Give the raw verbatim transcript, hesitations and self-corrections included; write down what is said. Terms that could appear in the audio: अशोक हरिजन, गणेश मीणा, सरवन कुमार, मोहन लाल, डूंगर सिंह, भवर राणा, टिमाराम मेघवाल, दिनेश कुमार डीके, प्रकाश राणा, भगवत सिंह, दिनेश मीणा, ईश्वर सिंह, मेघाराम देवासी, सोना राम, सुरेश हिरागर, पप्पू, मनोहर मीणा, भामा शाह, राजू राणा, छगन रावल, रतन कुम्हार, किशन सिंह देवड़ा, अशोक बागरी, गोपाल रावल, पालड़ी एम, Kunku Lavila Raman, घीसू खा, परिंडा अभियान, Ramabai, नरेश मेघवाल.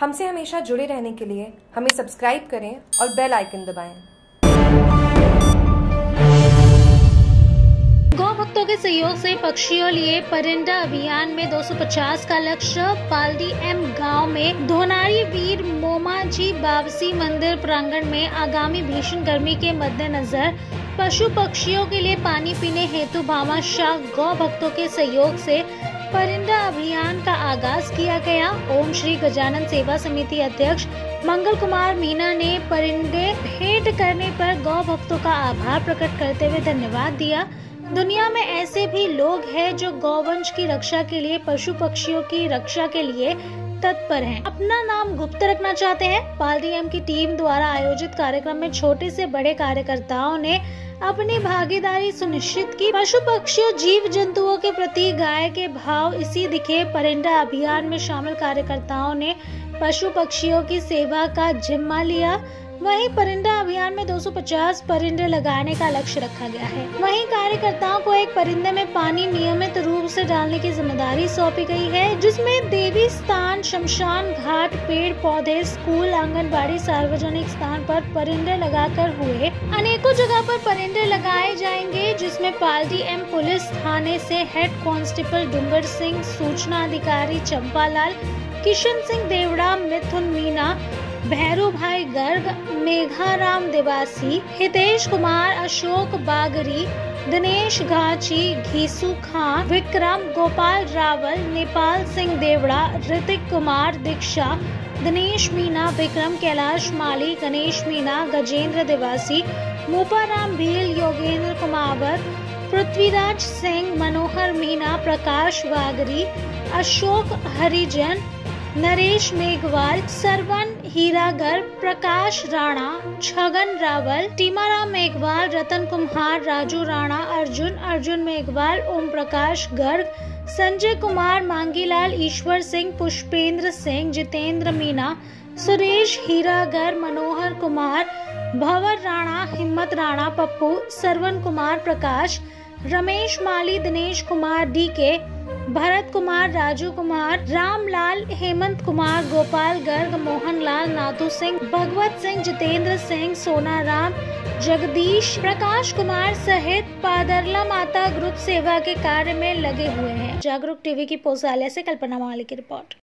हमसे हमेशा जुड़े रहने के लिए हमें सब्सक्राइब करें और बेल आइकन दबाएं। गौ भक्तों के सहयोग से पक्षियों लिए परिंडा अभियान में दो सौ पचास का लक्ष्य। पालड़ी एम गांव में धोनारी वीर मोमाजी बावसी मंदिर प्रांगण में आगामी भीषण गर्मी के मद्देनजर पशु पक्षियों के लिए पानी पीने हेतु भामा शाह गौ भक्तों के सहयोग से परिंडा अभियान का आगाज किया गया। ओम श्री गजानंद सेवा समिति अध्यक्ष मंगल कुमार मीणा ने परिंदे भेंट करने पर गौ भक्तों का आभार प्रकट करते हुए धन्यवाद दिया। दुनिया में ऐसे भी लोग हैं जो गौवंश की रक्षा के लिए, पशु पक्षियों की रक्षा के लिए तत्पर हैं, अपना नाम गुप्त रखना चाहते हैं। पालड़ी एम की टीम द्वारा आयोजित कार्यक्रम में छोटे से बड़े कार्यकर्ताओं ने अपनी भागीदारी सुनिश्चित की। पशु पक्षियों, जीव जंतुओं के प्रति गाय के भाव इसी दिखे। परिंडा अभियान में शामिल कार्यकर्ताओं ने पशु पक्षियों की सेवा का जिम्मा लिया। वहीं परिंडा अभियान में दो सौ पचास परिंदे लगाने का लक्ष्य रखा गया है। वहीं कार्यकर्ताओं को एक परिंदे में पानी नियमित रूप से डालने की जिम्मेदारी सौंपी गई है, जिसमें देवी स्थान, शमशान घाट, पेड़ पौधे, स्कूल, आंगनबाड़ी, सार्वजनिक स्थान पर परिंदे लगाकर हुए अनेकों जगह पर परिंदे लगाए जाएंगे, जिसमें पालड़ी एम पुलिस थाने से हेड कांस्टेबल डूंगर सिंह, सूचना अधिकारी चंपालाल, किशन सिंह देवड़ा, मिथुन मीणा, भेरू भाई गर्ग, मेघाराम देवासी, हितेश कुमार, अशोक बागरी, दिनेश घांची, घीसू खा, विक्रम, गोपाल रावल, नेपाल सिंह देवड़ा, रितिक कुमार, दिक्षा, दिनेश मीणा, विक्रम, कैलाश माली, गणेश मीणा, गजेंद्र देवासी, मुपा राम भील, योगेश कुमावत, पृथ्वीराज सिंह, मनोहर मीणा, प्रकाश वागरी, अशोक हरिजन, नरेश मेघवाल, सरवन हीरागर, प्रकाश राणा, छगन रावल, टीमाराम मेघवाल, रतन कुम्हार, राजू राणा, अर्जुन अर्जुन मेघवाल, ओम प्रकाश गर्ग, संजय कुमार, मांगीलाल, ईश्वर सिंह, पुष्पेंद्र सिंह, जितेंद्र मीणा, सुरेश हीरागर, मनोहर कुमार, भवर राणा, हिम्मत राणा, पप्पू, सरवन कुमार, प्रकाश, रमेश माली, दिनेश कुमार, डी के, भरत कुमार, राजू कुमार, रामलाल, हेमंत कुमार, गोपाल गर्ग, मोहनलाल, नाथू सिंह, भगवत सिंह, जितेंद्र सिंह, सोना राम, जगदीश, प्रकाश कुमार सहित पादरला माता ग्रुप सेवा के कार्य में लगे हुए हैं। जागरूक टीवी की पोसाले से कल्पना माली की रिपोर्ट।